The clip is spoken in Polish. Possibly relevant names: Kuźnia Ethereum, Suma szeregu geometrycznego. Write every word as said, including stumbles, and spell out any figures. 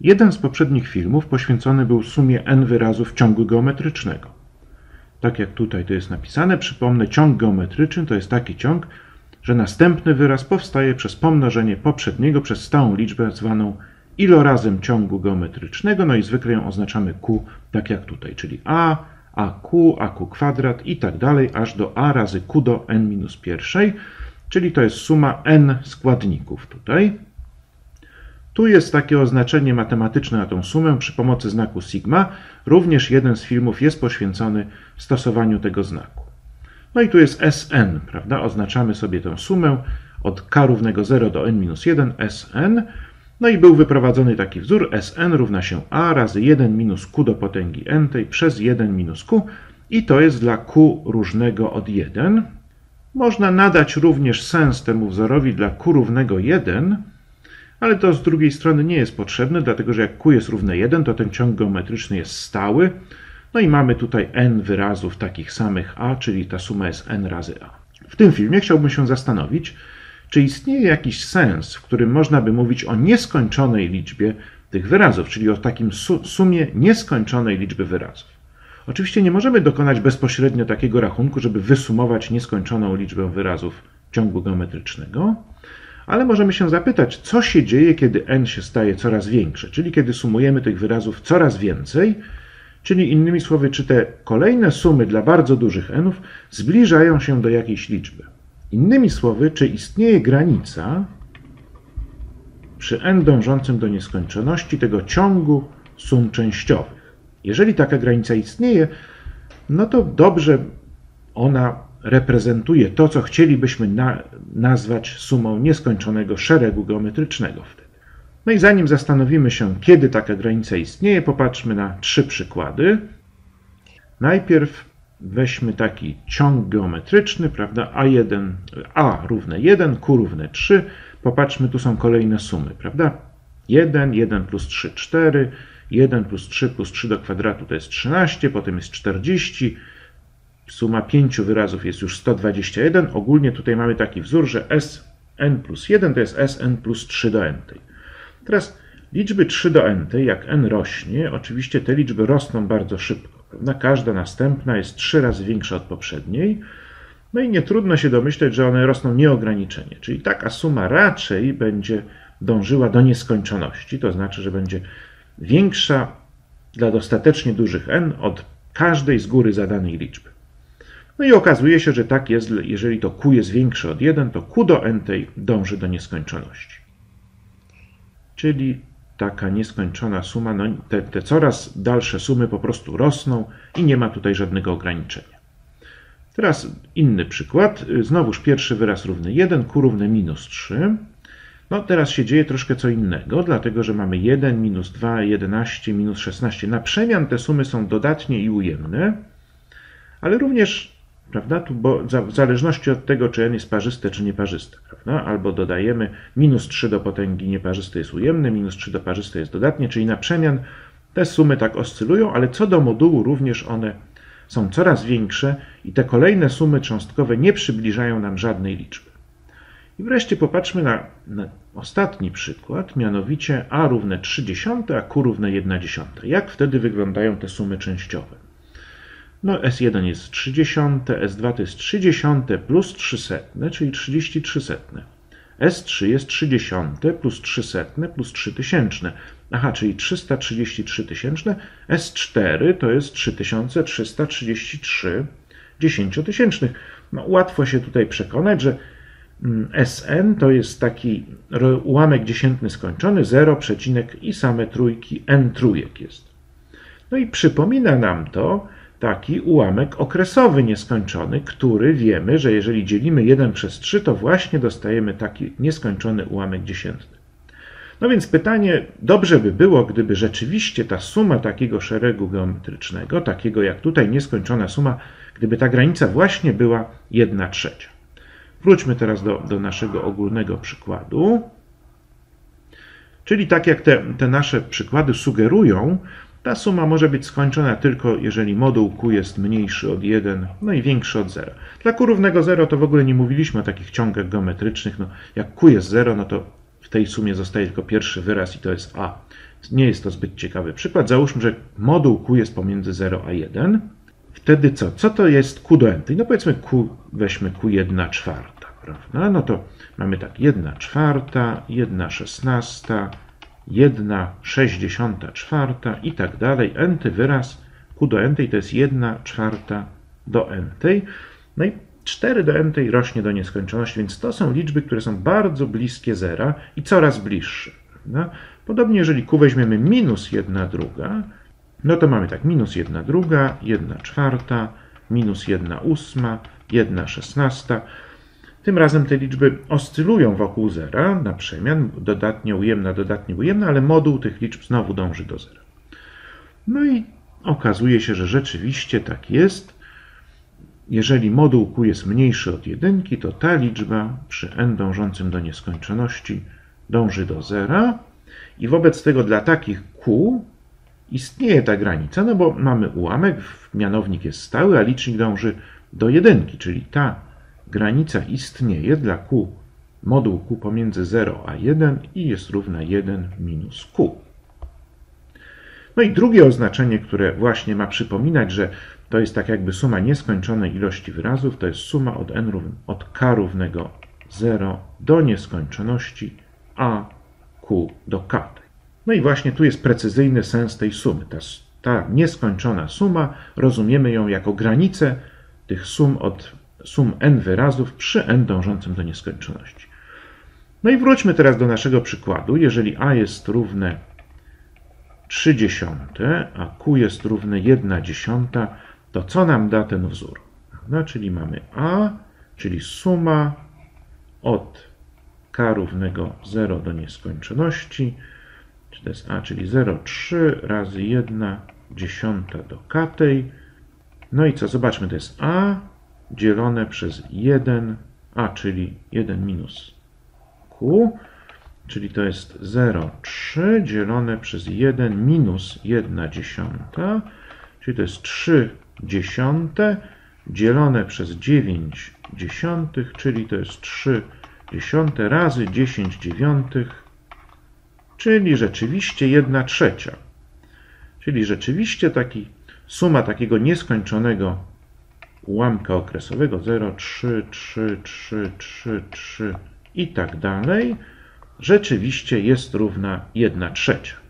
Jeden z poprzednich filmów poświęcony był sumie n wyrazów ciągu geometrycznego. Tak jak tutaj to jest napisane, przypomnę, ciąg geometryczny to jest taki ciąg, że następny wyraz powstaje przez pomnożenie poprzedniego przez stałą liczbę zwaną ilorazem ciągu geometrycznego, no i zwykle ją oznaczamy q, tak jak tutaj, czyli a, aq, aq kwadrat i tak dalej, aż do a razy q do n minus pierwszej, czyli to jest suma n składników tutaj. Tu jest takie oznaczenie matematyczne na tą sumę przy pomocy znaku sigma. Również jeden z filmów jest poświęcony stosowaniu tego znaku. No i tu jest S N, prawda? Oznaczamy sobie tę sumę od k równego zero do n minus jeden, S N. No i był wyprowadzony taki wzór, S N równa się a razy jeden minus q do potęgi n tej przez jeden minus q. I to jest dla q różnego od jeden. Można nadać również sens temu wzorowi dla q równego jeden, ale to z drugiej strony nie jest potrzebne, dlatego że jak q jest równe jeden, to ten ciąg geometryczny jest stały. No i mamy tutaj n wyrazów takich samych a, czyli ta suma jest n razy a. W tym filmie chciałbym się zastanowić, czy istnieje jakiś sens, w którym można by mówić o nieskończonej liczbie tych wyrazów, czyli o takim su sumie nieskończonej liczby wyrazów. Oczywiście nie możemy dokonać bezpośrednio takiego rachunku, żeby wysumować nieskończoną liczbę wyrazów ciągu geometrycznego, ale możemy się zapytać, co się dzieje, kiedy n się staje coraz większe, czyli kiedy sumujemy tych wyrazów coraz więcej, czyli innymi słowy, czy te kolejne sumy dla bardzo dużych nów zbliżają się do jakiejś liczby. Innymi słowy, czy istnieje granica przy n dążącym do nieskończoności tego ciągu sum częściowych. Jeżeli taka granica istnieje, no to dobrze ona reprezentuje to, co chcielibyśmy na, nazwać sumą nieskończonego szeregu geometrycznego wtedy. No i zanim zastanowimy się, kiedy taka granica istnieje, popatrzmy na trzy przykłady. Najpierw weźmy taki ciąg geometryczny, prawda, a jeden, a równe jeden, q równe trzy. Popatrzmy, tu są kolejne sumy, prawda? jeden, jeden plus trzy, cztery, jeden plus trzy plus trzy do kwadratu to jest trzynaście, potem jest czterdzieści, suma pięciu wyrazów jest już sto dwadzieścia jeden. Ogólnie tutaj mamy taki wzór, że Sn plus jeden to jest Sn plus trzy do n. Teraz liczby trzy do n, jak n rośnie, oczywiście te liczby rosną bardzo szybko, prawda? Każda następna jest trzy razy większa od poprzedniej. No i nie trudno się domyśleć, że one rosną nieograniczenie. Czyli taka suma raczej będzie dążyła do nieskończoności. To znaczy, że będzie większa dla dostatecznie dużych n od każdej z góry zadanej liczby. No i okazuje się, że tak jest, jeżeli to q jest większe od jeden, to q do n tej dąży do nieskończoności. Czyli taka nieskończona suma, no te, te coraz dalsze sumy po prostu rosną i nie ma tutaj żadnego ograniczenia. Teraz inny przykład. Znowuż pierwszy wyraz równy jeden, q równe minus trzy. No teraz się dzieje troszkę co innego, dlatego że mamy jeden, minus dwa, jedenaście, minus szesnaście. Na przemian te sumy są dodatnie i ujemne, ale również, prawda, tu, bo w zależności od tego, czy n jest parzyste, czy nieparzyste, prawda? Albo dodajemy minus trzy do potęgi nieparzyste jest ujemne, minus trzy do parzyste jest dodatnie, czyli na przemian te sumy tak oscylują, ale co do modułu również one są coraz większe i te kolejne sumy cząstkowe nie przybliżają nam żadnej liczby. I wreszcie popatrzmy na, na ostatni przykład, mianowicie a równe trzy dziesiąte, a q równe jedna dziesiąta. Jak wtedy wyglądają te sumy częściowe? No S jeden jest trzydzieści, S dwa to jest trzydzieści plus trzysta, czyli trzydzieści trzy setne. S trzy jest trzydzieści plus trzysta plus trzy tysięczne. Aha, czyli trzysta trzydzieści trzy tysięczne. S cztery to jest trzy tysiące trzysta trzydzieści trzy dziesięciotysięcznych. No, łatwo się tutaj przekonać, że S N to jest taki ułamek dziesiętny skończony, zero, przecinek i same trójki, N trójek jest. No i przypomina nam to taki ułamek okresowy nieskończony, który wiemy, że jeżeli dzielimy jeden przez trzy, to właśnie dostajemy taki nieskończony ułamek dziesiętny. No więc pytanie, dobrze by było, gdyby rzeczywiście ta suma takiego szeregu geometrycznego, takiego jak tutaj nieskończona suma, gdyby ta granica właśnie była jedna trzecia. Wróćmy teraz do, do naszego ogólnego przykładu. Czyli tak jak te, te nasze przykłady sugerują, ta suma może być skończona tylko, jeżeli moduł q jest mniejszy od jeden, no i większy od zera. Dla q równego zero to w ogóle nie mówiliśmy o takich ciągach geometrycznych. No, jak q jest zero, no to W tej sumie zostaje tylko pierwszy wyraz i to jest a. Nie jest to zbyt ciekawy przykład. Załóżmy, że moduł q jest pomiędzy zerem a jednym. Wtedy co? Co to jest q do n-tej? No powiedzmy q, weźmy q jedna czwarta, prawda? No to mamy tak, jedna czwarta, jedna szesnasta, jedna sześćdziesiąta czwarta i tak dalej. N-ty wyraz q do n-tej to jest jedna czwarta do n-tej. No i cztery do n-tej rośnie do nieskończoności, więc to są liczby, które są bardzo bliskie zera i coraz bliższe. Prawda? Podobnie, jeżeli q weźmiemy minus jedna druga, no to mamy tak, minus jedna druga, jedna czwarta, minus jedna ósma, jedna szesnasta. Tym razem te liczby oscylują wokół zera na przemian, dodatnio ujemna, dodatnie ujemna, ale moduł tych liczb znowu dąży do zera. No i okazuje się, że rzeczywiście tak jest. Jeżeli moduł q jest mniejszy od jedynki, to ta liczba przy n dążącym do nieskończoności dąży do zera. I wobec tego dla takich q istnieje ta granica, no bo mamy ułamek, mianownik jest stały, a licznik dąży do jedynki, czyli ta granica istnieje dla q, moduł q pomiędzy zerem a jednym i jest równa jeden minus q. No i drugie oznaczenie, które właśnie ma przypominać, że to jest tak jakby suma nieskończonej ilości wyrazów, to jest suma od, n równy, od k równego zero do nieskończoności a q do k. No i właśnie tu jest precyzyjny sens tej sumy. Ta, ta nieskończona suma, rozumiemy ją jako granicę tych sum od sum n wyrazów przy n dążącym do nieskończoności. No i wróćmy teraz do naszego przykładu. Jeżeli a jest równe trzy dziesiąte, a q jest równe jedna dziesiąta, to co nam da ten wzór? No, czyli mamy a, czyli suma od k równego zero do nieskończoności, czy to jest a, czyli zero przecinek trzy razy jedna dziesiąta do k tej. No i co? Zobaczmy, to jest a dzielone przez jeden, a, czyli jeden minus q, czyli to jest zero przecinek trzy dzielone przez jeden minus jedna dziesiąta, czyli to jest trzy dziesiąte dzielone przez dziewięć dziesiątych, czyli to jest trzy dziesiąte razy dziesięć dziewiątych, czyli rzeczywiście jedna trzecia. Czyli rzeczywiście taki, suma takiego nieskończonego ułamka okresowego zero, trzy, trzy, trzy, trzy, trzy i tak dalej rzeczywiście jest równa jedna trzecia.